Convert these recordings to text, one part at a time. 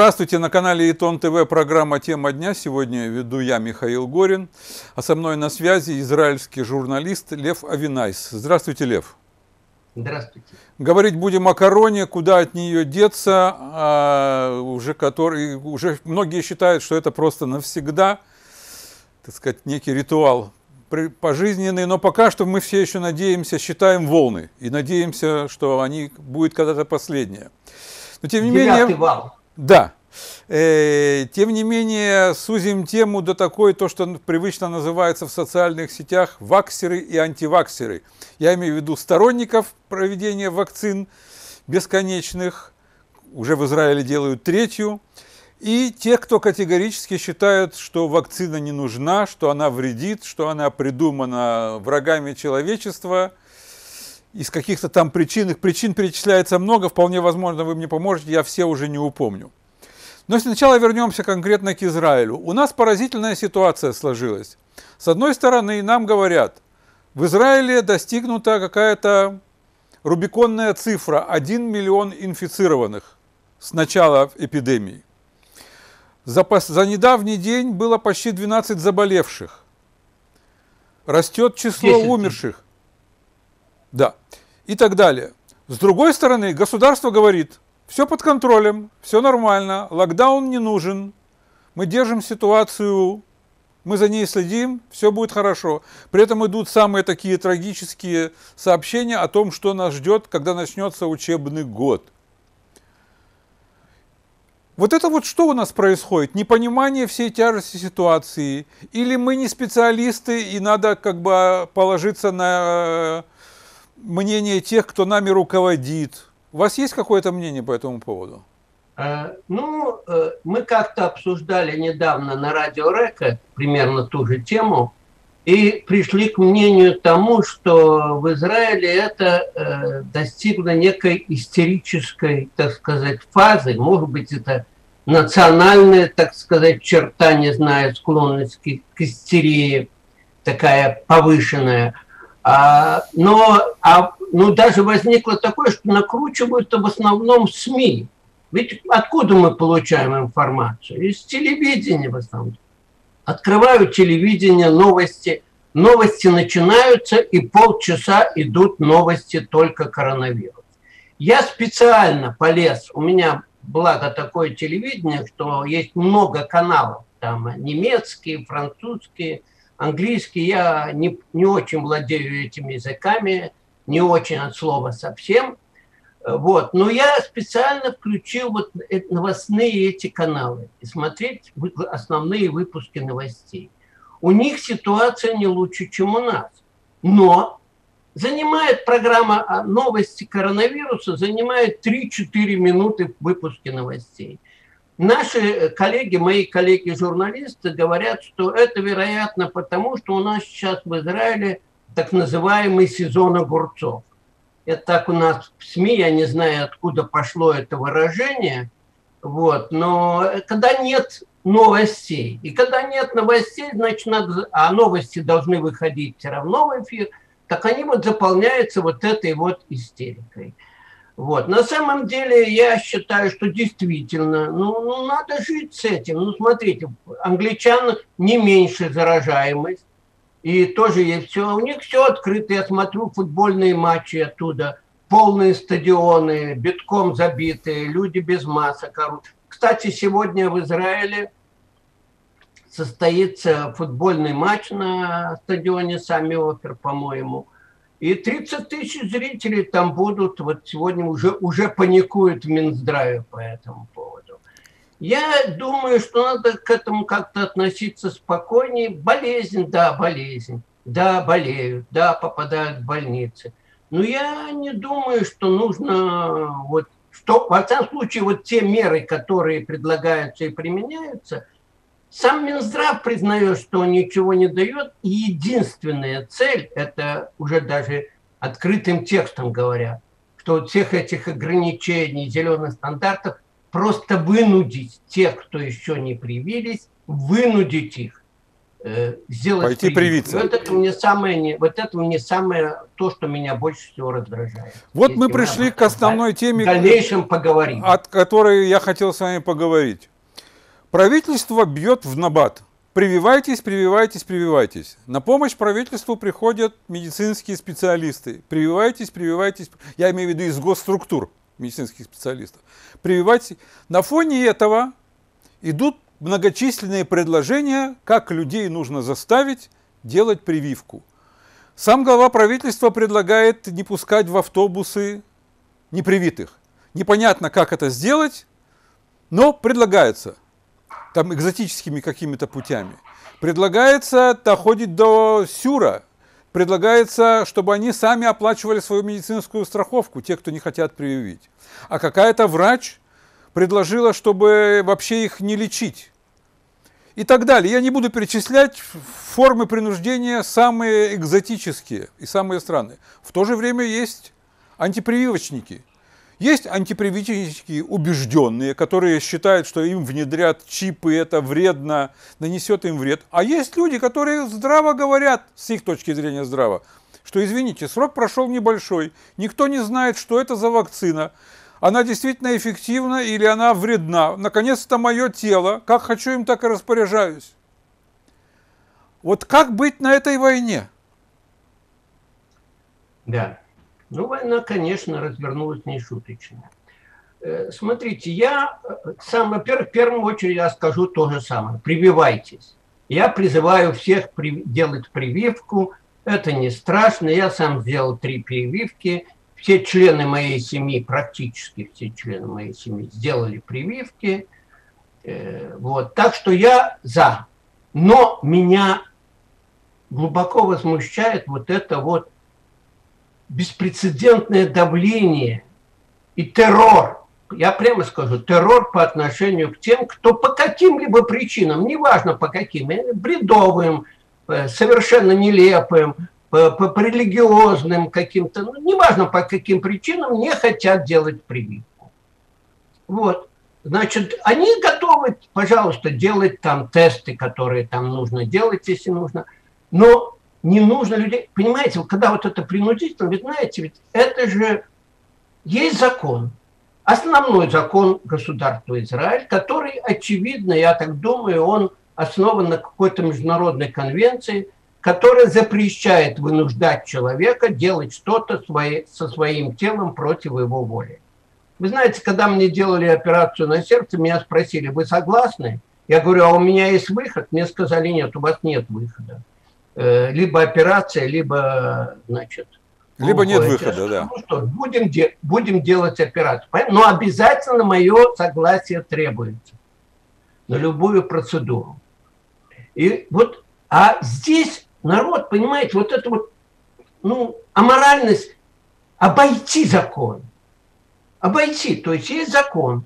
Здравствуйте, на канале Итон ТВ программа «Тема дня». Сегодня веду я, Михаил Горин, а со мной на связи израильский журналист Лев Авинайс. Здравствуйте, Лев. Здравствуйте. Говорить будем о короне, куда от нее деться, уже многие считают, что это просто навсегда, так сказать, некий ритуал пожизненный, но пока что мы все еще надеемся, считаем волны и надеемся, что они будут когда-то последние. Но тем не менее... Вал. Да. Тем не менее, сузим тему до такой, то, что привычно называется в социальных сетях ваксеры и антиваксеры. Я имею в виду сторонников проведения вакцин бесконечных, уже в Израиле делают третью, и тех, кто категорически считает, что вакцина не нужна, что она вредит, что она придумана врагами человечества. Из каких-то там причин, их причин перечисляется много, вполне возможно, вы мне поможете, я все уже не упомню. Но сначала вернемся конкретно к Израилю. У нас поразительная ситуация сложилась. С одной стороны, нам говорят, в Израиле достигнута какая-то рубиконная цифра, 1 миллион инфицированных с начала эпидемии. За недавний день было почти 12 заболевших. Растет число умерших. Да, и так далее. С другой стороны, государство говорит, все под контролем, все нормально, локдаун не нужен, мы держим ситуацию, мы за ней следим, все будет хорошо. При этом идут самые такие трагические сообщения о том, что нас ждет, когда начнется учебный год. Вот это вот что у нас происходит? Непонимание всей тяжести ситуации? Или мы не специалисты и надо как бы положиться на... мнение тех, кто нами руководит. У вас есть какое-то мнение по этому поводу? Ну, мы как-то обсуждали недавно на Радио Река примерно ту же тему и пришли к мнению тому, что в Израиле это достигло некой истерической, так сказать, фазы. Может быть, это национальная, так сказать, черта, не знаю, склонность к истерии, такая повышенная. Но даже возникло такое, что накручивают в основном СМИ. Ведь откуда мы получаем информацию? Из телевидения в основном. Открывают телевидение, новости. Новости начинаются, и полчаса идут новости только коронавирус. Я специально полез. У меня, благо, такое телевидение, что есть много каналов. Там немецкие, французские. Английский я не очень владею этими языками, не очень от слова совсем. Вот. Но я специально включил вот новостные эти каналы и смотреть основные выпуски новостей. У них ситуация не лучше, чем у нас. Но занимает программа новости коронавируса, занимает 3-4 минуты в выпуске новостей. Наши коллеги, мои коллеги-журналисты говорят, что это, вероятно, потому что у нас сейчас в Израиле так называемый сезон огурцов. Это так у нас в СМИ, я не знаю, откуда пошло это выражение. Вот. Но когда нет новостей, и когда нет новостей, значит, а новости должны выходить все равно в эфир, так они вот заполняются вот этой вот истерикой. Вот. На самом деле, я считаю, что действительно, ну надо жить с этим. Ну, смотрите, англичан не меньше заражаемость. И тоже есть все. У них все открыто. Я смотрю футбольные матчи оттуда. Полные стадионы, битком забитые, люди без масок. Кстати, сегодня в Израиле состоится футбольный матч на стадионе Сами Офер, по-моему. И 30 тысяч зрителей там будут, вот сегодня уже паникуют в Минздраве по этому поводу. Я думаю, что надо к этому как-то относиться спокойнее. Болезнь, да, болеют, да, попадают в больницы. Но я не думаю, что нужно, вот, что, во всяком случае, вот те меры, которые предлагаются и применяются, сам Минздрав признает, что он ничего не дает, и единственная цель, это уже даже открытым текстом говорят, что от всех этих ограничений, зеленых стандартов, просто вынудить тех, кто еще не привились, вынудить их. сделать. Пойти привиться. Вот это мне самое то, что меня больше всего раздражает. Вот мы пришли к основной теме, в дальнейшем поговорим, от которой я хотел с вами поговорить. Правительство бьет в набат. Прививайтесь, прививайтесь, прививайтесь. На помощь правительству приходят медицинские специалисты. Прививайтесь, прививайтесь. Я имею в виду из госструктур медицинских специалистов. Прививайтесь. На фоне этого идут многочисленные предложения, как людей нужно заставить делать прививку. Сам глава правительства предлагает не пускать в автобусы непривитых. Непонятно, как это сделать, но предлагается. Там экзотическими какими-то путями. Предлагается доходить до сюра. Предлагается, чтобы они сами оплачивали свою медицинскую страховку, те, кто не хотят прививить. А какая-то врач предложила, чтобы вообще их не лечить. И так далее. Я не буду перечислять формы принуждения самые экзотические и самые странные. В то же время есть антипрививочники. Есть антипрививочники убежденные, которые считают, что им внедрят чипы, это вредно, нанесет им вред. А есть люди, которые здраво говорят, с их точки зрения здраво, что, извините, срок прошел небольшой, никто не знает, что это за вакцина, она действительно эффективна или она вредна. Наконец-то мое тело, как хочу им, так и распоряжаюсь. Вот как быть на этой войне? Да. Ну, война, конечно, развернулась нешуточно. Смотрите, я сам, во-первых, в первую очередь я скажу то же самое. Прививайтесь. Я призываю всех делать прививку. Это не страшно. Я сам сделал 3 прививки. Все члены моей семьи, практически все члены моей семьи сделали прививки. Вот. Так что я за. Но меня глубоко возмущает вот это вот беспрецедентное давление и террор, я прямо скажу, террор по отношению к тем, кто по каким-либо причинам, неважно по каким, бредовым, совершенно нелепым, по религиозным каким-то, ну, неважно по каким причинам, не хотят делать прививку. Вот. Значит, они готовы, пожалуйста, делать там тесты, которые там нужно делать, если нужно, но не нужно людей, понимаете, когда вот это принудительно, ведь знаете, ведь это же есть закон, основной закон государства Израиль, который, очевидно, я так думаю, он основан на какой-то международной конвенции, которая запрещает вынуждать человека делать что-то со своим телом против его воли. Вы знаете, когда мне делали операцию на сердце, меня спросили, вы согласны? Я говорю, а у меня есть выход? Мне сказали, нет, у вас нет выхода. Либо операция, либо, значит... Либо нет выхода, да. Ну что, будем делать операцию. Но обязательно мое согласие требуется на любую процедуру. И вот, а здесь народ, понимаете, вот это вот, ну, аморальность, обойти закон. Обойти, то есть есть закон.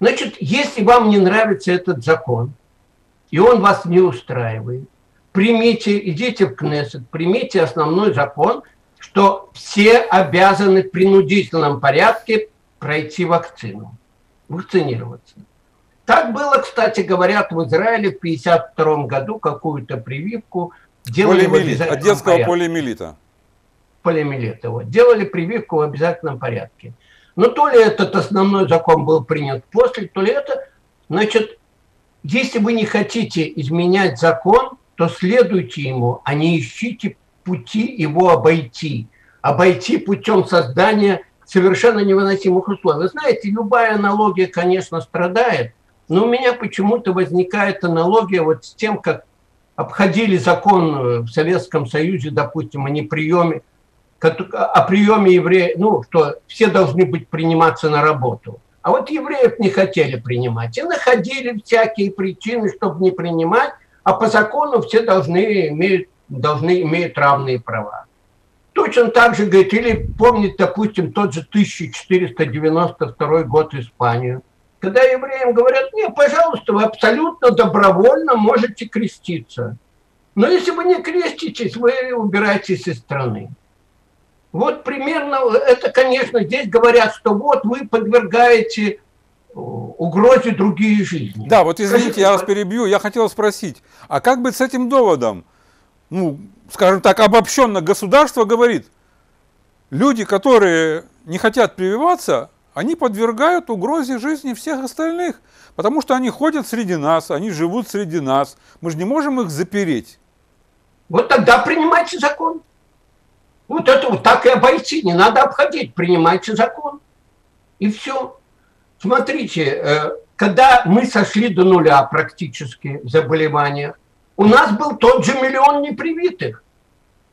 Значит, если вам не нравится этот закон, и он вас не устраивает, примите, идите в кнессет, примите основной закон, что все обязаны в принудительном порядке пройти вакцину, вакцинироваться. Так было, кстати, говорят, в Израиле в 1952 году какую-то прививку делали в обязательном порядке. От детского полиомиелита. Полиомиелита, вот. Делали прививку в обязательном порядке. Но то ли этот основной закон был принят после, то ли это... Значит, если вы не хотите изменять закон, то следуйте ему, а не ищите пути его обойти. Обойти путем создания совершенно невыносимых условий. Вы знаете, любая аналогия, конечно, страдает, но у меня почему-то возникает аналогия вот с тем, как обходили закон в Советском Союзе, допустим, о приеме евреев, ну, что все должны быть приниматься на работу. А вот евреев не хотели принимать. И находили всякие причины, чтобы не принимать, а по закону все должны иметь равные права. Точно так же, говорит, или помнит, допустим, тот же 1492 год Испанию, когда евреям говорят, нет, пожалуйста, вы абсолютно добровольно можете креститься. Но если вы не креститесь, вы убираетесь из страны. Вот примерно это, конечно, здесь говорят, что вот вы подвергаете угрозе другие жизни. Да, вот извините, я вас перебью, я хотел спросить, а как быть с этим доводом? Ну, скажем так, обобщенно государство говорит, люди, которые не хотят прививаться, они подвергают угрозе жизни всех остальных, потому что они ходят среди нас, они живут среди нас, мы же не можем их запереть. Вот тогда принимайте закон. Вот это вот так и обойти, не надо обходить, принимайте закон. И все. Смотрите, когда мы сошли до нуля практически в заболеваниях, у нас был тот же миллион непривитых,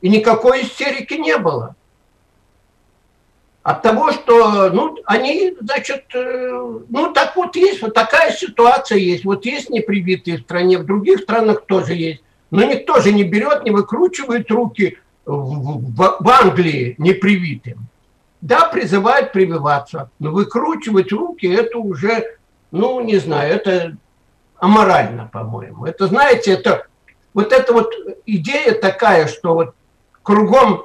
и никакой истерики не было. От того, что, ну, они, значит, ну, так вот есть, вот такая ситуация есть, вот есть непривитые в стране, в других странах тоже есть, но никто же не берет, не выкручивает руки в Англии непривитым. Да, призывают прививаться, но выкручивать руки – это уже, ну, не знаю, это аморально, по-моему. Это, знаете, это вот идея такая, что вот кругом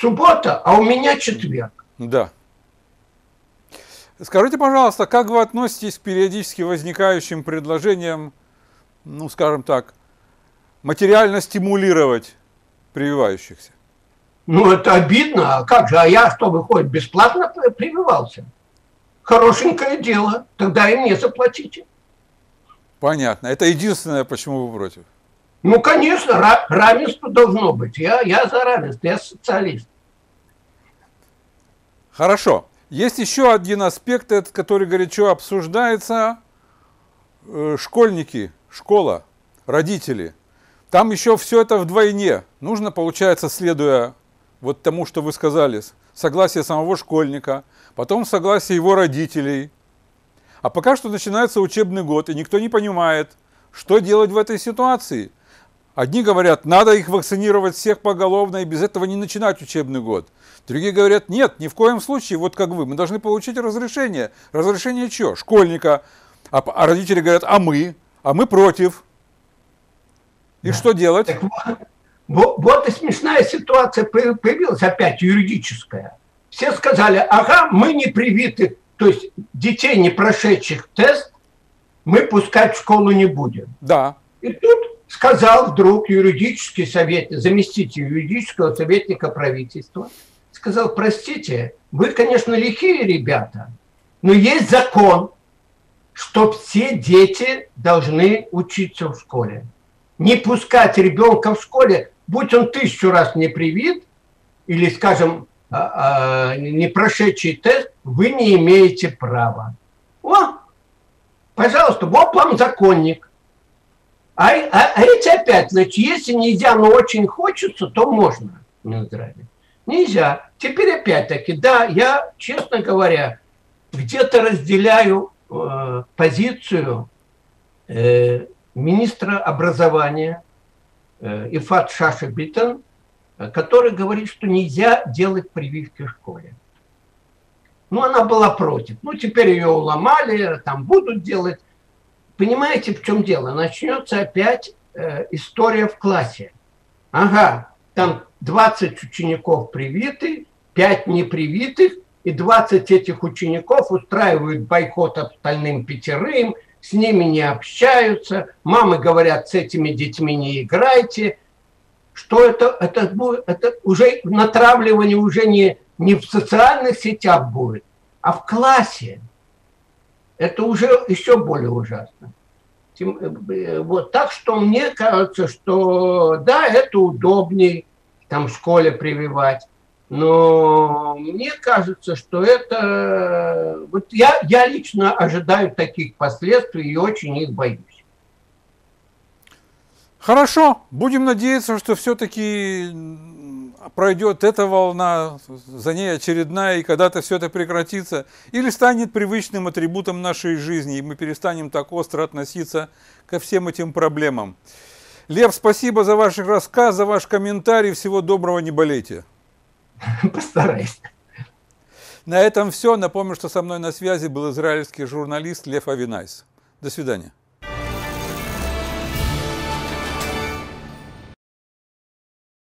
суббота, а у меня четверг. Да. Скажите, пожалуйста, как вы относитесь к периодически возникающим предложениям, ну, скажем так, материально стимулировать прививающихся? Ну, это обидно. А как же? А я, что выходит, бесплатно прививался? Хорошенькое дело. Тогда и мне заплатите. Понятно. Это единственное, почему вы против? Ну, конечно, равенство должно быть. Я за равенство, я социалист. Хорошо. Есть еще один аспект, который горячо обсуждается. Школьники, школа, родители. Там еще все это вдвойне. Нужно, получается, следуя вот тому, что вы сказали, согласие самого школьника, потом согласие его родителей. А пока что начинается учебный год, и никто не понимает, что делать в этой ситуации. Одни говорят, надо их вакцинировать всех поголовно и без этого не начинать учебный год. Другие говорят, нет, ни в коем случае, вот как вы, мы должны получить разрешение. Разрешение чего? Школьника. А родители говорят, а мы против. И да. Что делать? Так вот и смешная ситуация появилась, опять юридическая. Все сказали, ага, мы не привиты, то есть детей, не прошедших тест, мы пускать в школу не будем. Да. И тут сказал вдруг юридический советник, заместитель юридического советника правительства, сказал, простите, вы, конечно, лихие ребята, но есть закон, что все дети должны учиться в школе. Не пускать ребенка в школе, будь он 1000 раз не привит, или, скажем, не прошедший тест, вы не имеете права. О, пожалуйста, вот вам законник. А эти опять, значит, если нельзя, но очень хочется, то можно на Израиле. Нельзя. Теперь опять-таки, да, я, честно говоря, где-то разделяю позицию министра образования Ифат Шашибетен, который говорит, что нельзя делать прививки в школе. Ну, она была против. Ну, теперь ее уломали, там будут делать. Понимаете, в чем дело? Начнется опять история в классе. Ага, там 20 учеников привиты, 5 непривитых, и 20 этих учеников устраивают бойкот остальным 5, с ними не общаются, мамы говорят, с этими детьми не играйте. Что это будет? Это уже натравливание уже не в социальных сетях будет, а в классе. Это уже еще более ужасно. Вот, так что мне кажется, что да, это удобнее там в школе прививать. Но мне кажется, что это... Вот я лично ожидаю таких последствий и очень их боюсь. Хорошо. Будем надеяться, что все-таки пройдет эта волна, за ней очередная, и когда-то все это прекратится. Или станет привычным атрибутом нашей жизни, и мы перестанем так остро относиться ко всем этим проблемам. Лев, спасибо за ваш рассказ, за ваш комментарий. Всего доброго, не болейте. Постараюсь. На этом все. Напомню, что со мной на связи был израильский журналист Лев Авинайс. До свидания.